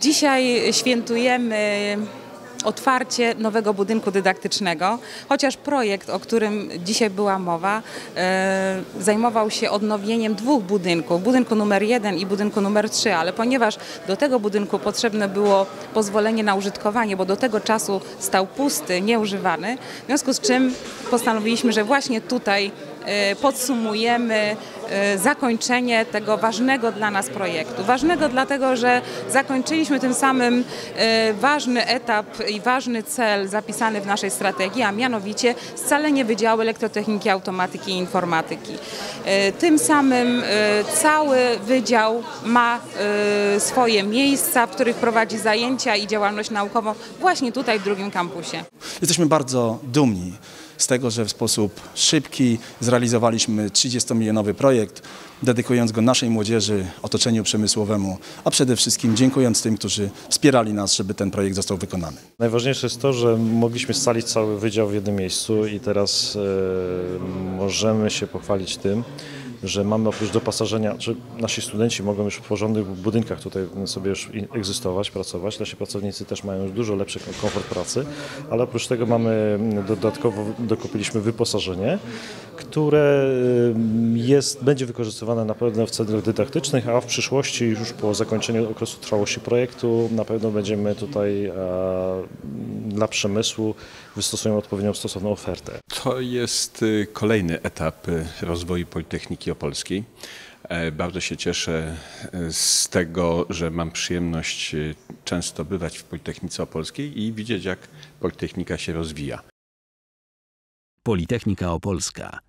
Dzisiaj świętujemy otwarcie nowego budynku dydaktycznego, chociaż projekt, o którym dzisiaj była mowa, zajmował się odnowieniem dwóch budynków, budynku numer 1 i budynku numer 3, ale ponieważ do tego budynku potrzebne było pozwolenie na użytkowanie, bo do tego czasu stał pusty, nieużywany, w związku z czym postanowiliśmy, że właśnie tutaj podsumujemy zakończenie tego ważnego dla nas projektu. Ważnego dlatego, że zakończyliśmy tym samym ważny etap i ważny cel zapisany w naszej strategii, a mianowicie scalenie Wydziału Elektrotechniki, Automatyki i Informatyki. Tym samym cały wydział ma swoje miejsca, w których prowadzi zajęcia i działalność naukową właśnie tutaj w drugim kampusie. Jesteśmy bardzo dumni z tego, że w sposób szybki zrealizowaliśmy 30-milionowy projekt, dedykując go naszej młodzieży, otoczeniu przemysłowemu, a przede wszystkim dziękując tym, którzy wspierali nas, żeby ten projekt został wykonany. Najważniejsze jest to, że mogliśmy scalić cały wydział w jednym miejscu i teraz możemy się pochwalić tym, że mamy oprócz dopasażenia, że nasi studenci mogą już w porządnych budynkach tutaj sobie już egzystować, pracować. Nasi pracownicy też mają już dużo lepszy komfort pracy, ale oprócz tego mamy dodatkowo dokupiliśmy wyposażenie, które będzie wykorzystywane na pewno w celach dydaktycznych, a w przyszłości już po zakończeniu okresu trwałości projektu na pewno będziemy tutaj dla przemysłu wystosujemy odpowiednią stosowną ofertę. To jest kolejny etap rozwoju Politechniki Opolskiej. Bardzo się cieszę z tego, że mam przyjemność często bywać w Politechnice Opolskiej i widzieć, jak Politechnika się rozwija. Politechnika Opolska.